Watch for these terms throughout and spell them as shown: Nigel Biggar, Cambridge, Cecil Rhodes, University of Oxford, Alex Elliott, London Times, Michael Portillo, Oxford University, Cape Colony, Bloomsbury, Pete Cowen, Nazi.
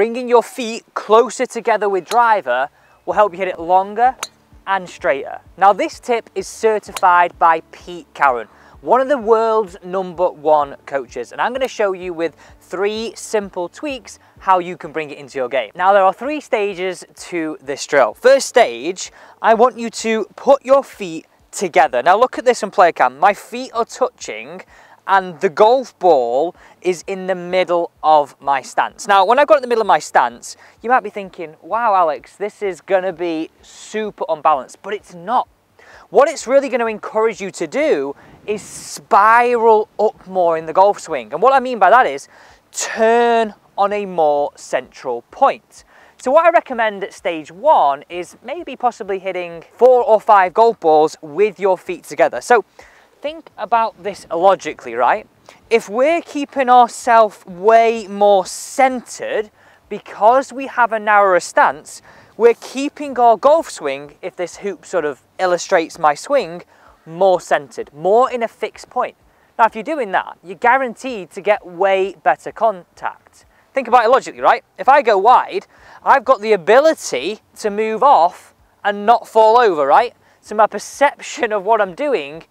Bringing your feet closer together with driver will help you hit it longer and straighter. Now this tip is certified by Pete Cowen, one of the world's #1 coaches, and I'm going to show you with 3 simple tweaks how you can bring it into your game. Now there are 3 stages to this drill. First stage, I want you to put your feet together. Now look at this on player cam. My feet are touching and the golf ball is in the middle of my stance. Now, when I got in the middle of my stance, you might be thinking, wow, Alex, this is gonna be super unbalanced, but it's not. What it's really gonna encourage you to do is spiral up more in the golf swing. And what I mean by that is turn on a more central point. So what I recommend at stage 1 is maybe possibly hitting 4 or 5 golf balls with your feet together. So think about this logically, right? If we're keeping ourselves way more centered because we have a narrower stance, we're keeping our golf swing, if this hoop sort of illustrates my swing, more centered, more in a fixed point. Now, if you're doing that, you're guaranteed to get way better contact. Think about it logically, right? If I go wide, I've got the ability to move off and not fall over, right? So my perception of what I'm doing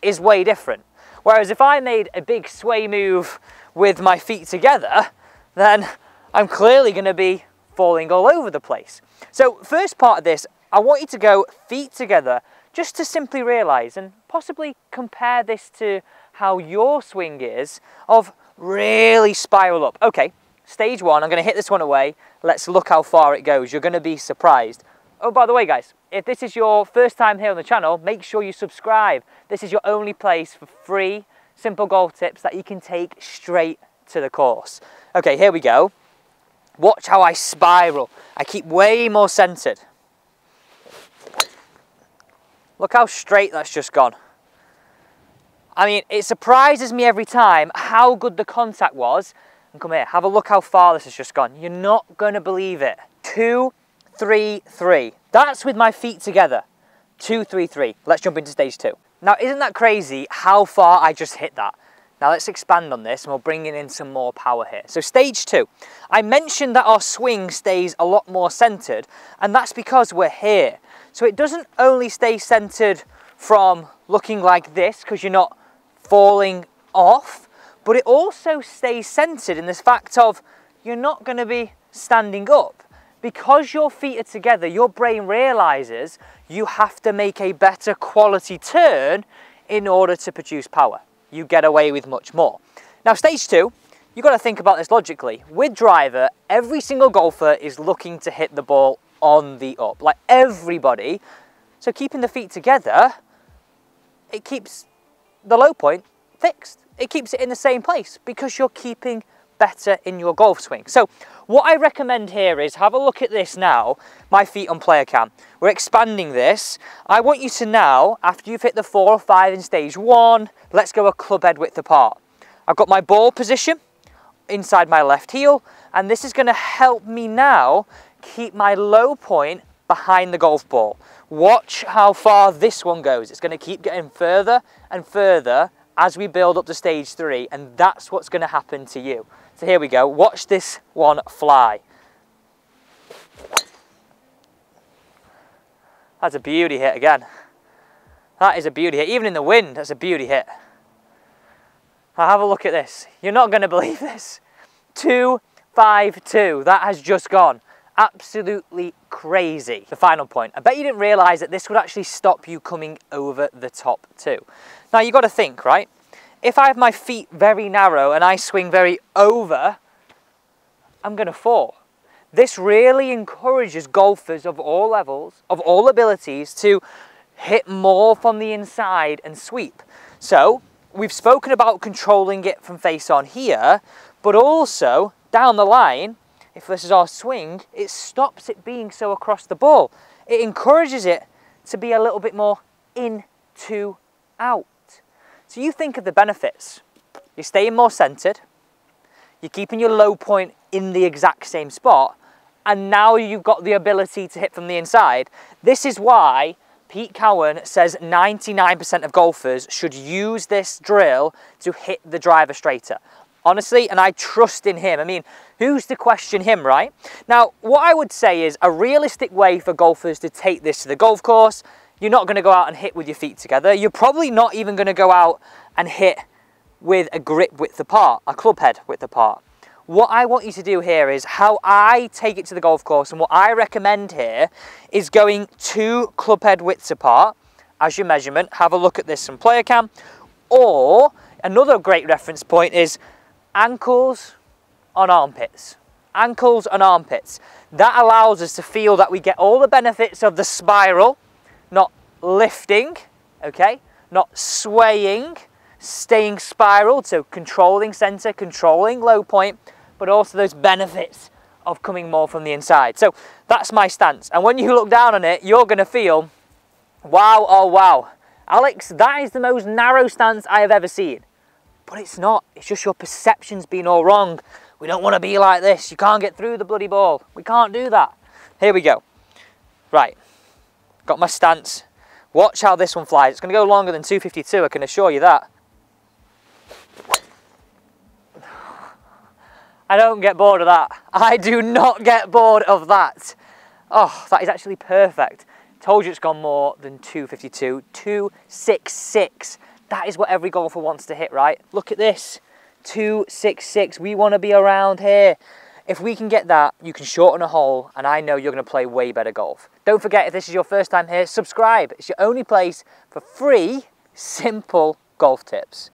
is way different. Whereas if I made a big sway move with my feet together, then I'm clearly going to be falling all over the place. So first part of this, I want you to go feet together just to simply realize and possibly compare this to how your swing is of really spiral up. Okay, stage 1, I'm going to hit this one away. Let's look how far it goes. You're going to be surprised. Oh, by the way, guys, if this is your first time here on the channel, make sure you subscribe. This is your only place for free, simple golf tips that you can take straight to the course. Okay, here we go. Watch how I spiral. I keep way more centered. Look how straight that's just gone. I mean, it surprises me every time how good the contact was. And come here, have a look how far this has just gone. You're not going to believe it. 2, 3, 3. That's with my feet together. 2, 3, 3. Let's jump into stage 2. Now, isn't that crazy how far I just hit that? Now let's expand on this and we'll bring in some more power here. So stage 2, I mentioned that our swing stays a lot more centered, and that's because we're here. So it doesn't only stay centered from looking like this because you're not falling off, but it also stays centered in this fact of you're not going to be standing up. Because your feet are together, your brain realizes you have to make a better quality turn in order to produce power. You get away with much more. Now, stage 2, you've got to think about this logically. With driver, every single golfer is looking to hit the ball on the up, like everybody. So keeping the feet together, it keeps the low point fixed. It keeps it in the same place because you're keeping better in your golf swing. So what I recommend here is have a look at this now, my feet on player cam. We're expanding this. I want you to now, after you've hit the 4 or 5 in stage 1, let's go a club head width apart. I've got my ball position inside my left heel, and this is going to help me now keep my low point behind the golf ball. Watch how far this one goes. It's going to keep getting further and further as we build up to stage 3, and that's what's going to happen to you. So here we go, watch this one fly. That's a beauty hit again. That is a beauty hit, even in the wind, that's a beauty hit. Now have a look at this, you're not going to believe this. 2, 5, 2, that has just gone. Absolutely crazy. The final point, I bet you didn't realise that this would actually stop you coming over the top too. Now you've got to think, right? If I have my feet very narrow and I swing very over, I'm going to fall. This really encourages golfers of all levels, of all abilities, to hit more from the inside and sweep. So we've spoken about controlling it from face on here, but also down the line, if this is our swing, it stops it being so across the ball. It encourages it to be a little bit more in to out. So you think of the benefits. You're staying more centered, you're keeping your low point in the exact same spot, and now you've got the ability to hit from the inside. This is why Pete Cowen says 99% of golfers should use this drill to hit the driver straighter. honestly, and I trust in him. I mean, who's to question him, right? Now, what I would say is a realistic way for golfers to take this to the golf course, you're not going to go out and hit with your feet together. You're probably not even going to go out and hit with a grip width apart, a club head width apart. What I want you to do here is how I take it to the golf course, and what I recommend here is going two club head widths apart as your measurement. Have a look at this on player cam. Or another great reference point is ankles on armpits. Ankles on armpits. That allows us to feel that we get all the benefits of the spiral, not lifting, okay, not swaying, staying spiraled, so controlling center, controlling low point, but also those benefits of coming more from the inside. So that's my stance. And when you look down on it, you're gonna feel, wow, oh wow. Alex, that is the most narrow stance I have ever seen. But it's not, it's just your perception's been all wrong. We don't wanna be like this. You can't get through the bloody ball. We can't do that. Here we go. Right, got my stance. Watch how this one flies. It's gonna go longer than 252, I can assure you that. I don't get bored of that. I do not get bored of that. Oh, that is actually perfect. Told you it's gone more than 252, 266. That is what every golfer wants to hit, right? Look at this, 266. We want to be around here. If we can get that, you can shorten a hole, and I know you're going to play way better golf. Don't forget, if this is your first time here, subscribe. It's your only place for free, simple golf tips.